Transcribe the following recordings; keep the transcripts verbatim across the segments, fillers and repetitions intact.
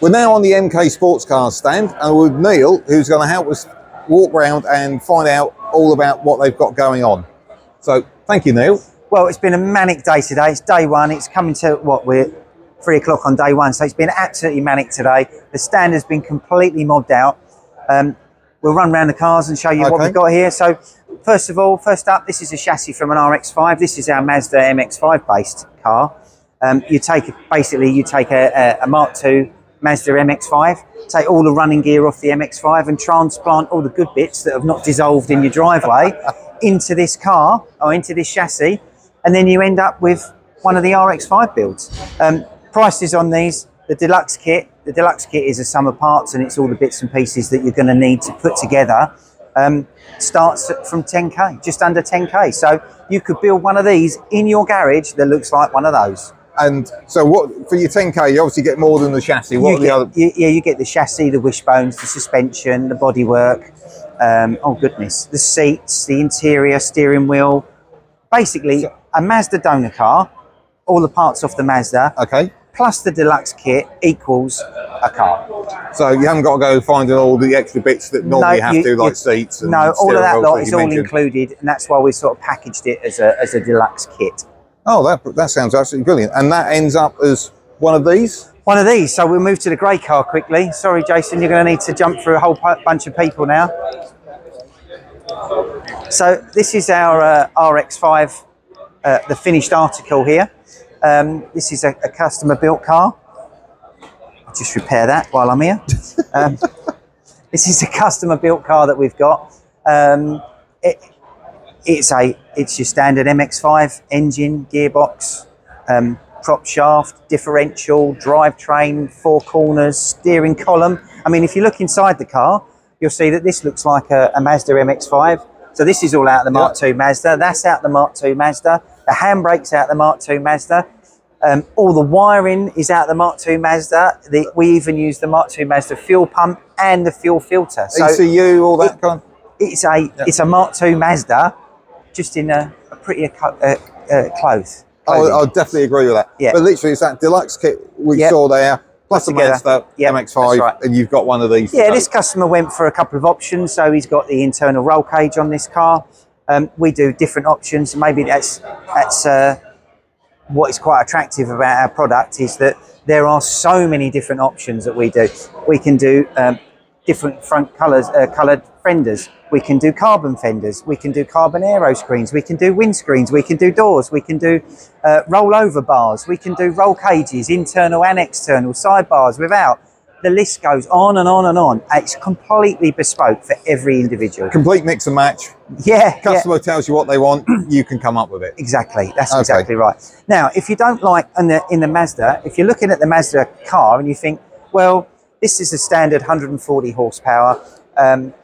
We're now on the M K Sportscars stand and with Neil, who's going to help us walk around and find out all about what they've got going on. So thank you, Neil. Well, it's been a manic day today. It's day one. It's coming to what we're three o'clock on day one. So it's been absolutely manic today. The stand has been completely mobbed out. Um, we'll run around the cars and show you okay. what we've got here. So first of all, first up, this is a chassis from an R X five. This is our Mazda M X five based car. Um, you take basically you take a, a, a Mark two Mazda M X five, take all the running gear off the M X five and transplant all the good bits that have not dissolved in your driveway into this car or into this chassis, and then you end up with one of the R X five builds. Um, prices on these, the deluxe kit, the deluxe kit is a sum of parts and it's all the bits and pieces that you're going to need to put together, um, starts from ten K, just under ten K. So you could build one of these in your garage that looks like one of those. And so what for your ten K, you obviously get more than the chassis. What you are get, the other? You, yeah, you get the chassis, the wishbones, the suspension, the bodywork. Um, oh, goodness. The seats, the interior, steering wheel. Basically, so, a Mazda donor car, all the parts off the Mazda, okay, plus the deluxe kit equals a car. So you haven't got to go finding all the extra bits that normally no, have you, to, like you, seats and no, all of that lot is all mentioned. included, and that's why we sort of packaged it as a, as a deluxe kit. Oh, that, that sounds absolutely brilliant. And that ends up as one of these? One of these. So we'll move to the grey car quickly. Sorry, Jason, you're going to need to jump through a whole bunch of people now. So this is our uh, R X five, uh, the finished article here. Um, this is a, a customer-built car. I'll just repair that while I'm here. um, this is a customer-built car that we've got. Um, it, It's a it's your standard M X five engine, gearbox, um, prop shaft, differential, drivetrain, four corners, steering column. I mean, if you look inside the car, you'll see that this looks like a, a Mazda M X five. So this is all out the Mark two Mazda. That's out the Mark two Mazda. The handbrake's out the Mark two Mazda. Um, all the wiring is out the Mark two Mazda. The, we even use the Mark two Mazda fuel pump and the fuel filter. So E C U, all that it, kind. Of it's a yep. it's a Mark two Mazda. Just in a, a prettier co uh, uh, clothes. I'll, I'll definitely agree with that. Yeah. But literally, it's that deluxe kit we yep. saw there, plus the Mazda yep. M X five, right. and you've got one of these. Yeah, this customer went for a couple of options, so he's got the internal roll cage on this car. Um, we do different options. Maybe that's that's uh, what is quite attractive about our product is that there are so many different options that we do. We can do um, different front colours, uh, coloured fenders. We can do carbon fenders, we can do carbon aero screens, we can do windscreens, we can do doors, we can do uh, rollover bars, we can do roll cages, internal and external, sidebars, without. The list goes on and on and on. It's completely bespoke for every individual. Complete mix and match. Yeah. Customer yeah. tells you what they want, you can come up with it. Exactly, that's okay. exactly right. Now, if you don't like, in the, in the Mazda, if you're looking at the Mazda car and you think, well, this is a standard one hundred and forty horsepower, um,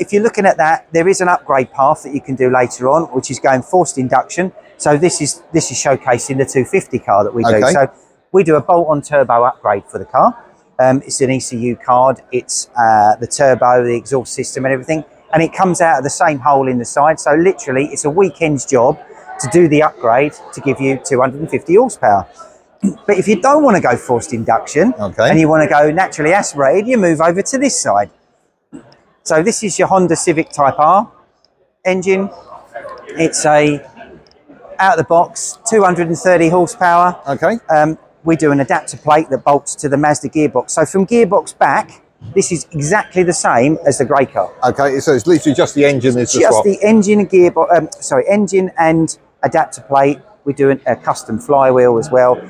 if you're looking at that, there is an upgrade path that you can do later on, which is going forced induction. So this is this is showcasing the two fifty car that we do. Okay. So we do a bolt-on turbo upgrade for the car. Um, it's an E C U card. It's uh, the turbo, the exhaust system and everything. And it comes out of the same hole in the side. So literally, it's a weekend's job to do the upgrade to give you two hundred and fifty horsepower. But if you don't want to go forced induction okay. and you want to go naturally aspirated, you move over to this side. So this is your Honda Civic Type R engine. It's a out of the box two hundred and thirty horsepower. Okay. Um, we do an adapter plate that bolts to the Mazda gearbox. So from gearbox back, this is exactly the same as the grey car. Okay. So it's literally just the engine is the swap. Just the engine and gearbox. Um, sorry, engine and adapter plate. We do an, a custom flywheel as well.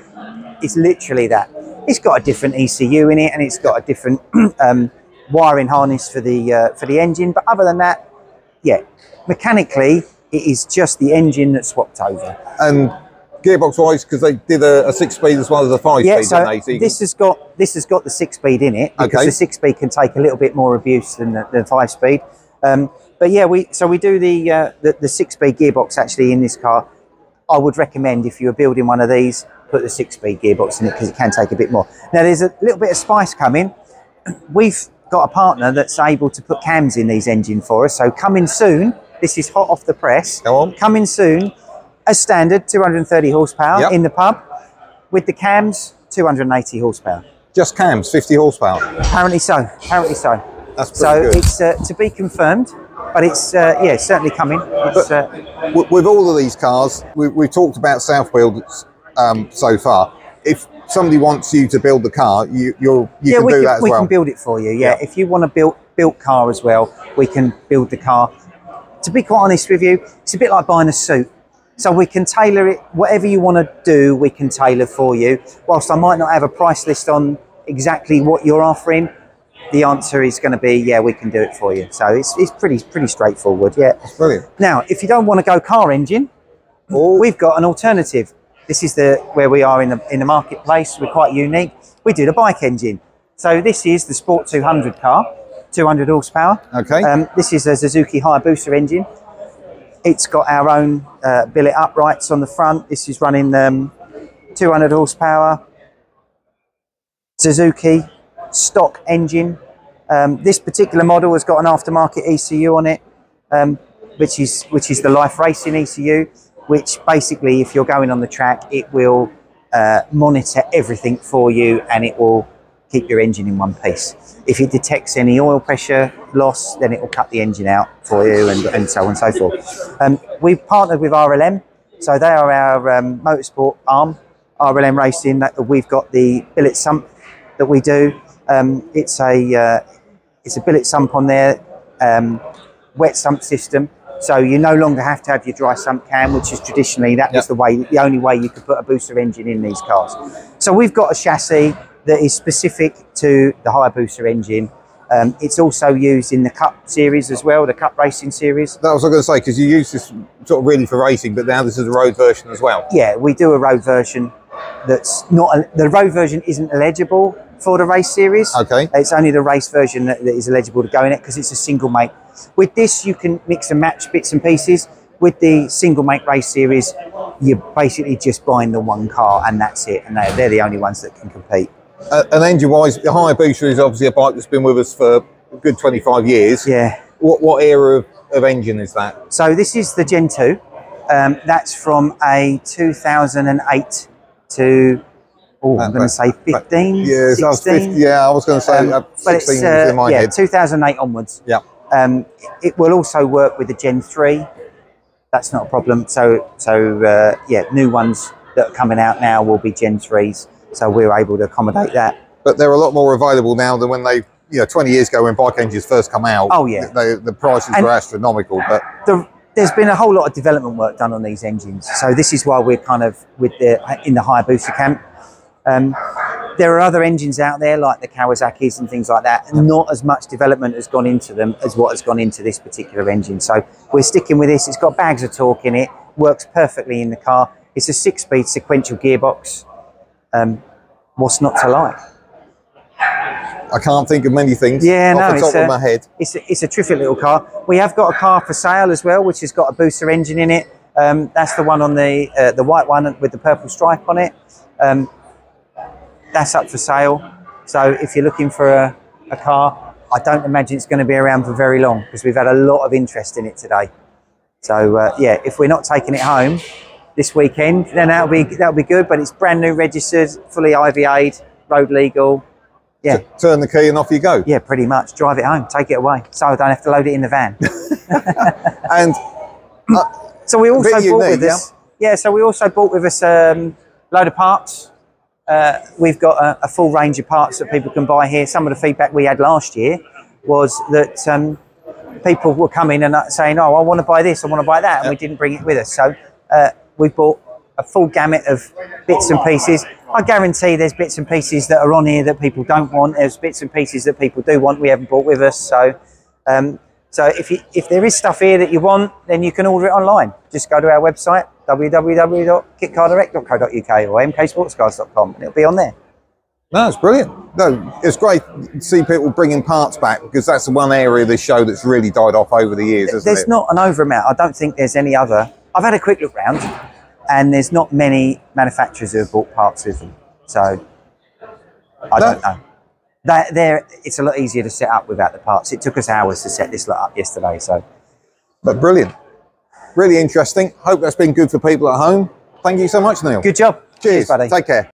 It's literally that. It's got a different E C U in it, and it's got a different. um, wiring harness for the uh, for the engine, but other than that, yeah, mechanically it is just the engine that's swapped over. And gearbox wise, because they did a, a six speed as well as a five yeah, speed. Yeah, so they, this has got this has got the six speed in it because okay. the six speed can take a little bit more abuse than the, the five speed. Um, but yeah, we so we do the, uh, the the six speed gearbox actually in this car. I would recommend if you were building one of these, put the six speed gearbox in it because it can take a bit more. Now there's a little bit of spice coming. We've got a partner that's able to put cams in these engines for us, so coming soon, this is hot off the press. Go on. Coming soon, as standard, two hundred and thirty horsepower yep. in the pub, with the cams, two hundred and eighty horsepower. Just cams, fifty horsepower. Apparently so. Apparently so. That's so good. It's uh, to be confirmed, but it's uh, yeah, it's certainly coming. It's, uh, with all of these cars, we, we've talked about South wheels um, so far. If somebody wants you to build the car, you you're, you yeah, can we do can, that as we well. We can build it for you. Yeah, yeah. If you want to build built car as well, we can build the car. To be quite honest with you, it's a bit like buying a suit. So we can tailor it, whatever you want to do, we can tailor for you. Whilst I might not have a price list on exactly what you're offering, the answer is going to be, yeah, we can do it for you. So it's, it's pretty pretty straightforward, yeah. That's brilliant. Now, if you don't want to go car engine, oh. we've got an alternative. This is the where we are in the, in the marketplace. We're quite unique. We do the bike engine. So this is the Sport two hundred car, two hundred horsepower. Okay. Um, this is a Suzuki Hayabusa engine. It's got our own uh, billet uprights on the front. This is running um, two hundred horsepower Suzuki stock engine. Um, this particular model has got an aftermarket E C U on it, um, which is which is the Life Racing E C U, which basically, if you're going on the track, it will uh, monitor everything for you, and it will keep your engine in one piece. If it detects any oil pressure loss, then it will cut the engine out for you, and, and so on and so forth. Um, we've partnered with R L M, so they are our um, motorsport arm, R L M Racing. That we've got the billet sump that we do. Um, it's a uh, it's a billet sump on their um, wet sump system. So you no longer have to have your dry sump cam, which is traditionally that yep. was the way, the only way you could put a booster engine in these cars. So we've got a chassis that is specific to the Hayabusa engine. Um, it's also used in the Cup series as well, the Cup racing series. That was what I was going to say, because you use this sort of really for racing, but now this is a road version as well. Yeah, we do a road version. That's not the road version isn't eligible for the race series. Okay. It's only the race version that, that is eligible to go in it, because it's a single make. With this, you can mix and match bits and pieces. With the single make race series, you're basically just buying the one car, and that's it. And they're, they're the only ones that can compete. Uh, and engine-wise, the Hayabusa is obviously a bike that's been with us for a good twenty-five years. Yeah. What what era of, of engine is that? So this is the Gen two. Um, that's from a two thousand eight to, oh, I'm going to say fifteen, yeah, sixteen. I was fifty, yeah, I was going to say um, sixteen but it's, uh, in my yeah, head. two thousand eight onwards. Yeah. Um, it will also work with the Gen three. That's not a problem. So, so uh, yeah, new ones that are coming out now will be Gen threes. So we're able to accommodate that. But they're a lot more available now than when they, you know, twenty years ago when bike engines first come out. Oh, yeah. They, the prices and were astronomical. But the, There's been a whole lot of development work done on these engines. So this is why we're kind of with the in the Hayabusa camp. Um, there are other engines out there like the Kawasaki's and things like that. And not as much development has gone into them as what has gone into this particular engine. So we're sticking with this. It's got bags of torque in it. Works perfectly in the car. It's a six-speed sequential gearbox. Um, what's not to like? I can't think of many things yeah, off no, the top it's a, of my head. It's a, it's a terrific little car. We have got a car for sale as well, which has got a booster engine in it. Um, that's the one on the uh, the white one with the purple stripe on it. Um, that's up for sale. So if you're looking for a, a car, I don't imagine it's going to be around for very long, because we've had a lot of interest in it today. So uh, yeah, if we're not taking it home this weekend, then that'll be that'll be good. But it's brand new, registered, fully I V A'd, road legal. Yeah. So turn the key and off you go. Yeah, pretty much. Drive it home, take it away, so I don't have to load it in the van. And uh, so we also bought unique, with us. Yeah. yeah, so we also bought with us a um, load of parts. Uh, we've got a, a full range of parts that people can buy here. Some of the feedback we had last year was that um, people were coming and saying, "Oh, I want to buy this, I want to buy that," and yeah. we didn't bring it with us. So. Uh, We've bought a full gamut of bits and pieces. I guarantee there's bits and pieces that are on here that people don't want. There's bits and pieces that people do want we haven't bought with us. So um, so if, you, if there is stuff here that you want, then you can order it online. Just go to our website, w w w dot kit car direct dot co dot u k or m k sportscars dot com, and it'll be on there. No, it's brilliant. No, it's great to see people bringing parts back, because that's the one area of this show that's really died off over the years, isn't it? There's not an over amount. I don't think there's any other. I've had a quick look round, and there's not many manufacturers who have bought parts with them, so I don't know. They're, they're, it's a lot easier to set up without the parts. It took us hours to set this lot up yesterday, so. But brilliant. Really interesting. Hope that's been good for people at home. Thank you so much, Neil. Good job. Cheers, Cheers buddy. Take care.